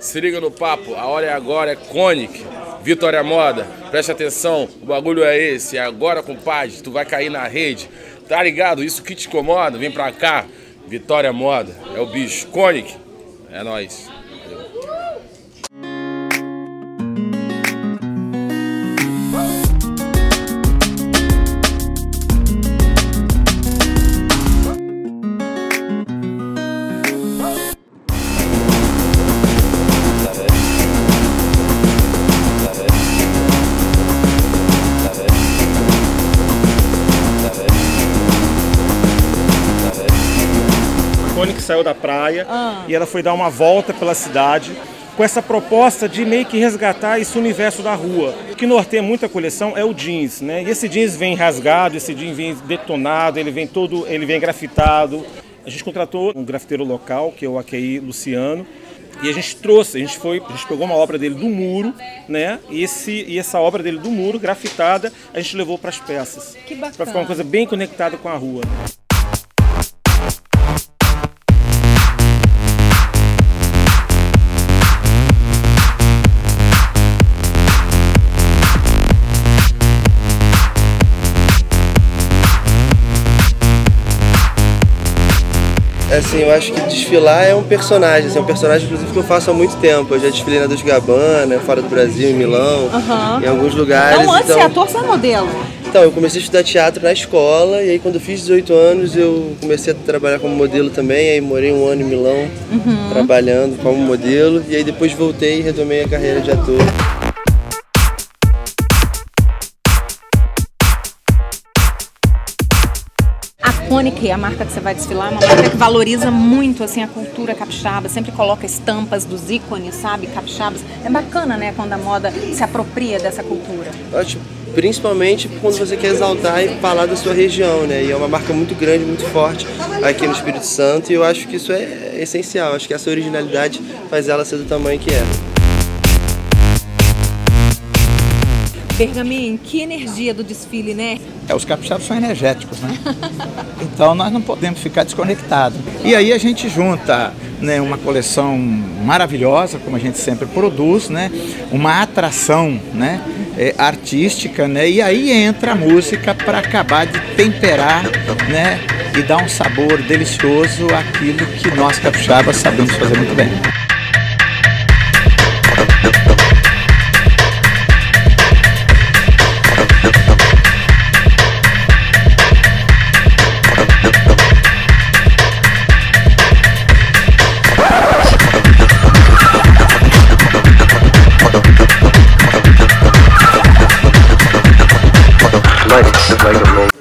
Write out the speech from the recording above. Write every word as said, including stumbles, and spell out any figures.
Se liga no papo, a hora é agora, é Konyk, Vitória Moda. Preste atenção, o bagulho é esse, é agora, compadre, tu vai cair na rede. Tá ligado? Isso que te incomoda, vem pra cá. Vitória Moda, é o bicho. Konyk, é nóis. Konyk saiu da praia ah. e ela foi dar uma volta pela cidade com essa proposta de meio que resgatar esse universo da rua. O que norteia muita coleção é o jeans, né? E esse jeans vem rasgado, esse jeans vem detonado, ele vem todo, ele vem grafitado. A gente contratou um grafiteiro local, que é o A K I Luciano, e a gente trouxe, a gente foi, a gente pegou uma obra dele do muro, né? E esse e essa obra dele do muro grafitada, a gente levou para as peças. Que bacana. Para ficar uma coisa bem conectada com a rua. Assim, eu acho que desfilar é um personagem, assim, é um personagem inclusive que eu faço há muito tempo. Eu já desfilei na Dolce Gabbana, fora do Brasil, em Milão, uhum. em alguns lugares. Não, antes então... é ator, você é modelo? Então, eu comecei a estudar teatro na escola e aí quando eu fiz dezoito anos eu comecei a trabalhar como modelo também. Aí morei um ano em Milão, uhum. trabalhando como modelo e aí depois voltei e retomei a carreira de ator. Konyk, a marca que você vai desfilar, é uma marca que valoriza muito assim, a cultura capixaba, sempre coloca estampas dos ícones, sabe, capixabas. É bacana, né, quando a moda se apropria dessa cultura. Ótimo, principalmente quando você quer exaltar e falar da sua região, né, e é uma marca muito grande, muito forte aqui no Espírito Santo, e eu acho que isso é essencial, acho que essa originalidade faz ela ser do tamanho que é. Bergamin, que energia do desfile, né? É, os capixabas são energéticos, né? Então nós não podemos ficar desconectados. E aí a gente junta, né, uma coleção maravilhosa, como a gente sempre produz, né? Uma atração, né, é, artística, né? E aí entra a música para acabar de temperar, né? E dar um sabor delicioso àquilo que nós capixabas sabemos fazer muito bem. Like a